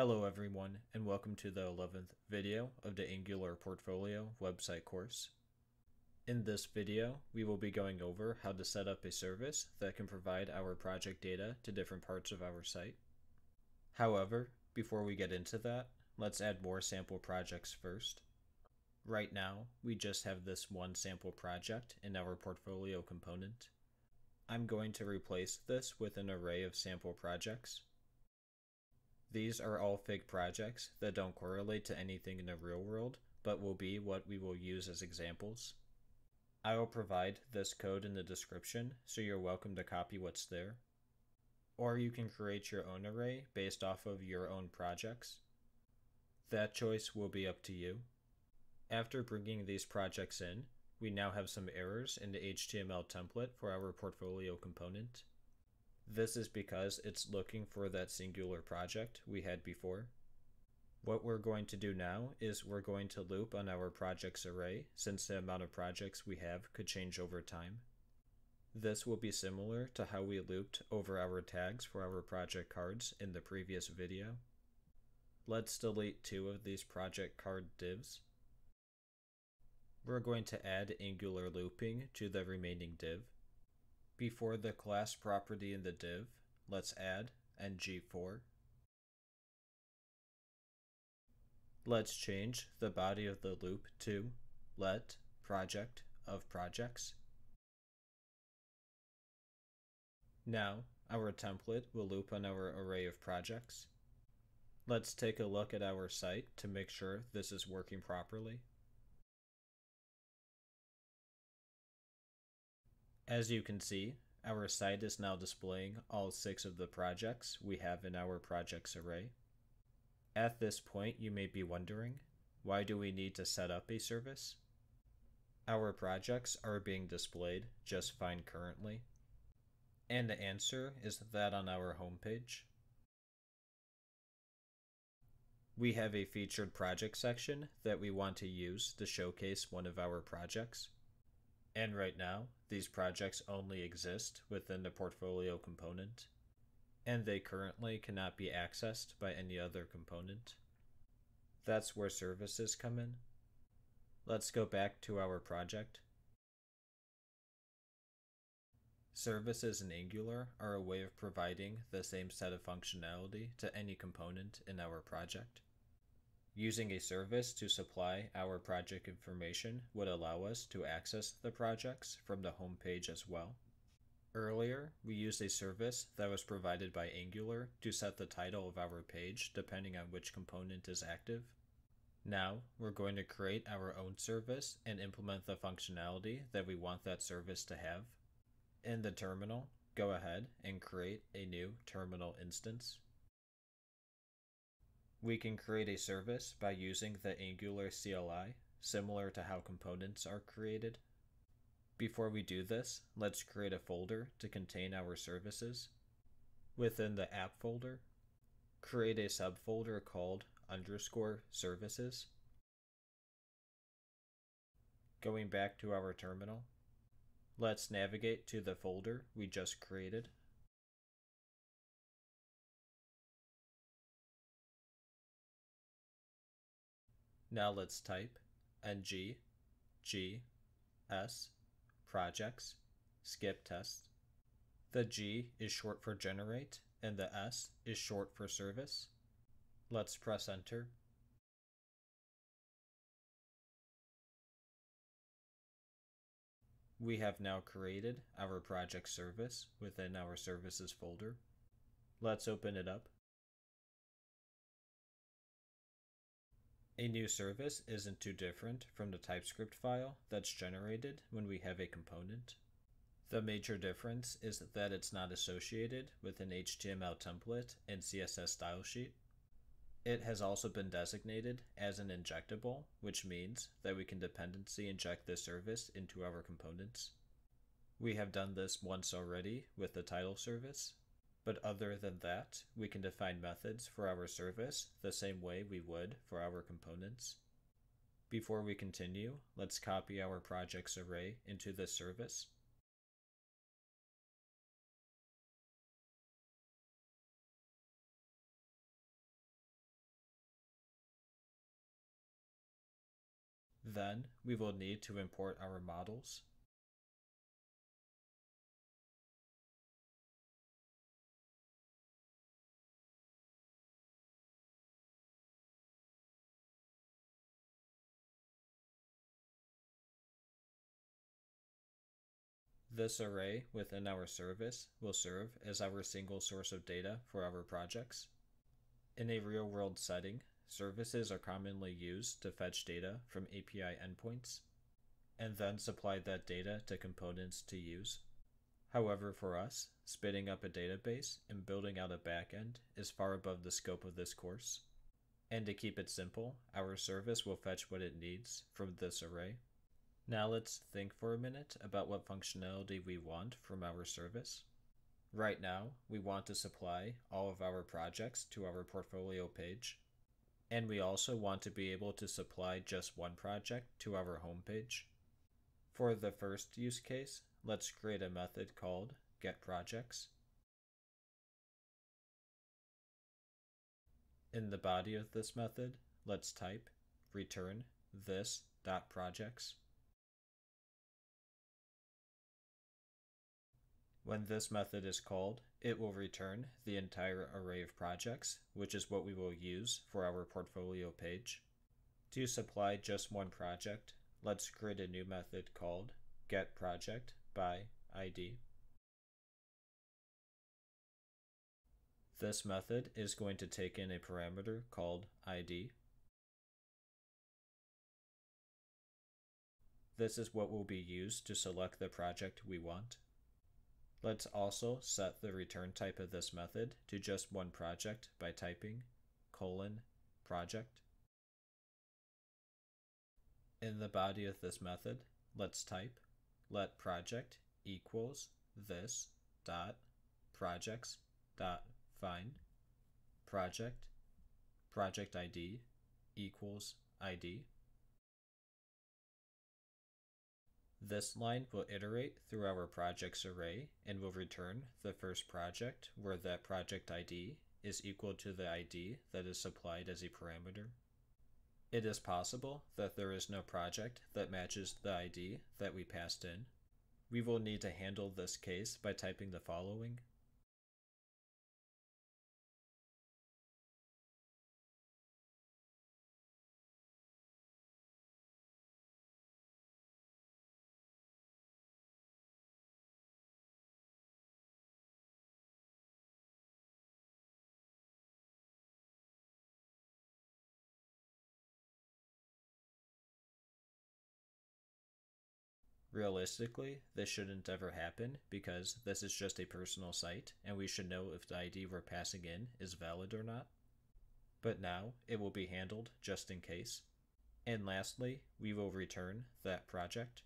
Hello everyone, and welcome to the 11th video of the Angular Portfolio website course. In this video, we will be going over how to set up a service that can provide our project data to different parts of our site. However, before we get into that, let's add more sample projects first. Right now, we just have this one sample project in our portfolio component. I'm going to replace this with an array of sample projects. These are all fake projects that don't correlate to anything in the real world, but will be what we will use as examples. I will provide this code in the description, so you're welcome to copy what's there. Or you can create your own array based off of your own projects. That choice will be up to you. After bringing these projects in, we now have some errors in the HTML template for our portfolio component. This is because it's looking for that singular project we had before. What we're going to do now is we're going to loop on our projects array, since the amount of projects we have could change over time. This will be similar to how we looped over our tags for our project cards in the previous video. Let's delete two of these project card divs. We're going to add Angular looping to the remaining div. Before the class property in the div, let's add ng4. Let's change the body of the loop to let project of projects. Now, our template will loop on our array of projects. Let's take a look at our site to make sure this is working properly. As you can see, our site is now displaying all 6 of the projects we have in our projects array. At this point, you may be wondering, why do we need to set up a service? Our projects are being displayed just fine currently. And the answer is that on our homepage, we have a featured project section that we want to use to showcase one of our projects. And right now, these projects only exist within the portfolio component, and they currently cannot be accessed by any other component. That's where services come in. Let's go back to our project. Services in Angular are a way of providing the same set of functionality to any component in our project. Using a service to supply our project information would allow us to access the projects from the home page as well. Earlier, we used a service that was provided by Angular to set the title of our page depending on which component is active. Now, we're going to create our own service and implement the functionality that we want that service to have. In the terminal, go ahead and create a new terminal instance. We can create a service by using the Angular CLI, similar to how components are created. Before we do this, let's create a folder to contain our services. Within the app folder, create a subfolder called _services. Going back to our terminal, let's navigate to the folder we just created. Now let's type ng g s projects skip test. The g is short for generate and the s is short for service. Let's press enter. We have now created our project service within our services folder. Let's open it up. A new service isn't too different from the TypeScript file that's generated when we have a component. The major difference is that it's not associated with an HTML template and CSS style sheet. It has also been designated as an injectable, which means that we can dependency inject this service into our components. We have done this once already with the title service, but other than that, we can define methods for our service the same way we would for our components. Before we continue, let's copy our projects array into this service. Then we will need to import our models. This array within our service will serve as our single source of data for our projects. In a real-world setting, services are commonly used to fetch data from API endpoints and then supply that data to components to use. However, for us, spinning up a database and building out a backend is far above the scope of this course. And to keep it simple, our service will fetch what it needs from this array. Now let's think for a minute about what functionality we want from our service. Right now, we want to supply all of our projects to our portfolio page. And we also want to be able to supply just one project to our home page. For the first use case, let's create a method called getProjects. In the body of this method, let's type return this.projects. When this method is called, it will return the entire array of projects, which is what we will use for our portfolio page. To supply just one project, let's create a new method called getProjectById. This method is going to take in a parameter called id. This is what will be used to select the project we want. Let's also set the return type of this method to just one project by typing :project. In the body of this method, let's type let project equals this dot projects dot find project project ID equals ID. This line will iterate through our projects array and will return the first project where that project ID is equal to the ID that is supplied as a parameter. It is possible that there is no project that matches the ID that we passed in. We will need to handle this case by typing the following. Realistically, this shouldn't ever happen because this is just a personal site and we should know if the ID we're passing in is valid or not. But now it will be handled just in case. And lastly, we will return that project.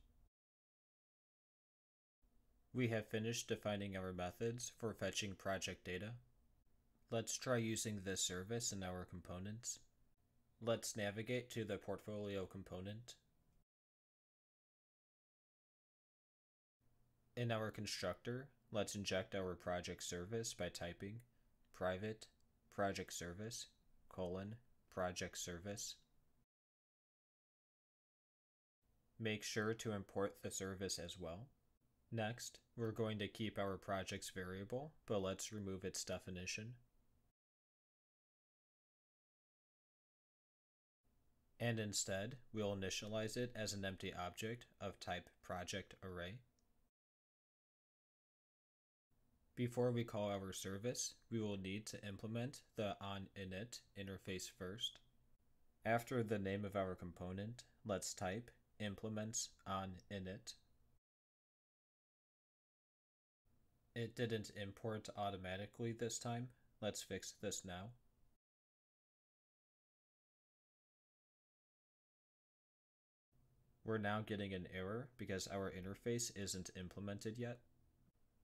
We have finished defining our methods for fetching project data. Let's try using this service in our components. Let's navigate to the portfolio component. In our constructor, let's inject our project service by typing private project service project service. Make sure to import the service as well. Next, we're going to keep our projects variable, but let's remove its definition. And instead, we'll initialize it as an empty object of type project array. Before we call our service, we will need to implement the onInit interface first. After the name of our component, let's type implements onInit. It didn't import automatically this time. Let's fix this now. We're now getting an error because our interface isn't implemented yet.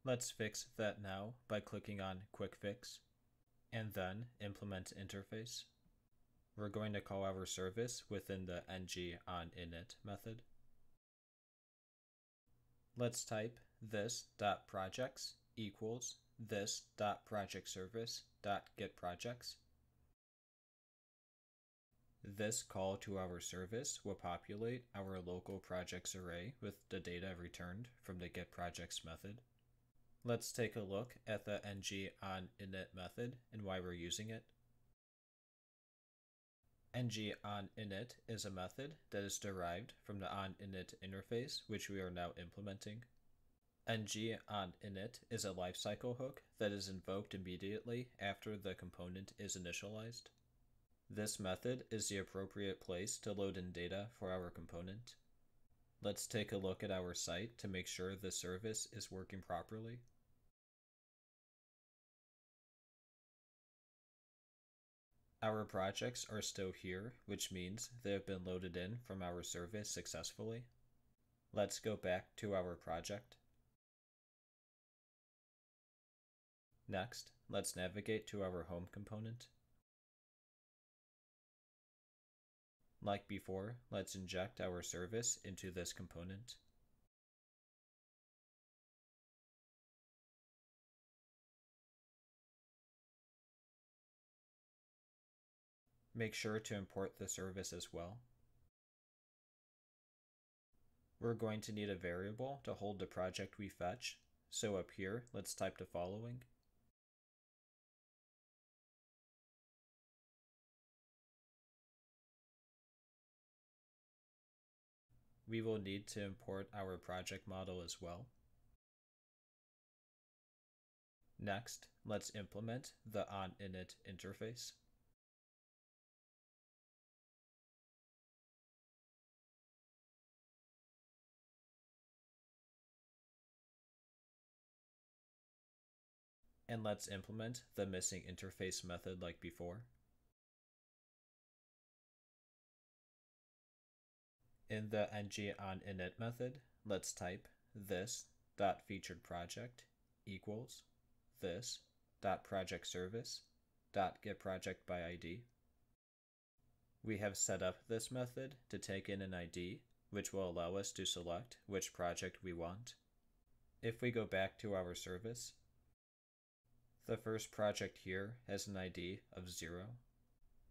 Let's fix that now by clicking on Quick Fix, and then Implement Interface. We're going to call our service within the ngOnInit method. Let's type this.projects equals this.projectService.getProjects. This call to our service will populate our local projects array with the data returned from the getProjects method. Let's take a look at the ngOnInit method and why we're using it. ngOnInit is a method that is derived from the onInit interface, which we are now implementing. ngOnInit is a lifecycle hook that is invoked immediately after the component is initialized. This method is the appropriate place to load in data for our component. Let's take a look at our site to make sure the service is working properly. Our projects are still here, which means they have been loaded in from our service successfully. Let's go back to our project. Next, let's navigate to our home component. Like before, let's inject our service into this component. Make sure to import the service as well. We're going to need a variable to hold the project we fetch, so up here, let's type the following. We will need to import our project model as well. Next, let's implement the onInit interface. And let's implement the missing interface method like before. In the ngOnInit method, let's type this.featuredProject equals this.projectService.getProjectById. We have set up this method to take in an ID, which will allow us to select which project we want. If we go back to our service, the first project here has an ID of 0.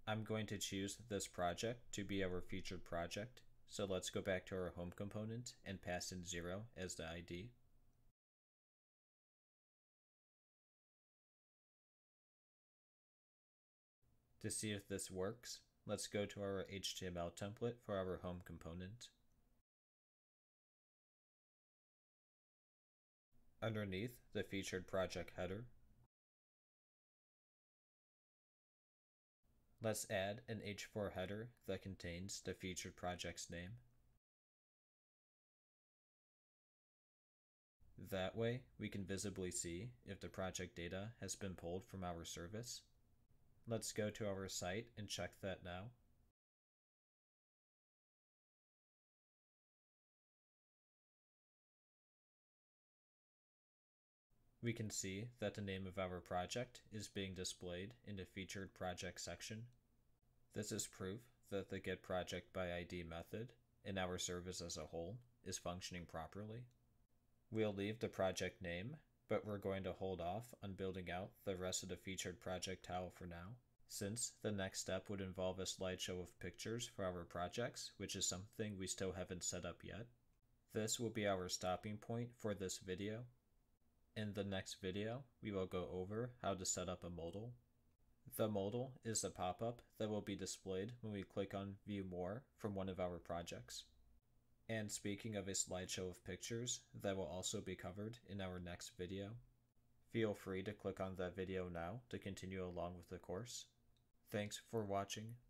I'm going to choose this project to be our featured project, so let's go back to our home component and pass in 0 as the ID. To see if this works, let's go to our HTML template for our home component. Underneath the featured project header, let's add an h4 header that contains the featured project's name. That way, we can visibly see if the project data has been pulled from our service. Let's go to our site and check that now. We can see that the name of our project is being displayed in the Featured Project section. This is proof that the getProjectById method in our service as a whole is functioning properly. We'll leave the project name, but we're going to hold off on building out the rest of the Featured Project tile for now, since the next step would involve a slideshow of pictures for our projects, which is something we still haven't set up yet. This will be our stopping point for this video. In the next video, we will go over how to set up a modal. The modal is a pop-up that will be displayed when we click on View More from one of our projects. And speaking of a slideshow of pictures, that will also be covered in our next video. Feel free to click on that video now to continue along with the course. Thanks for watching.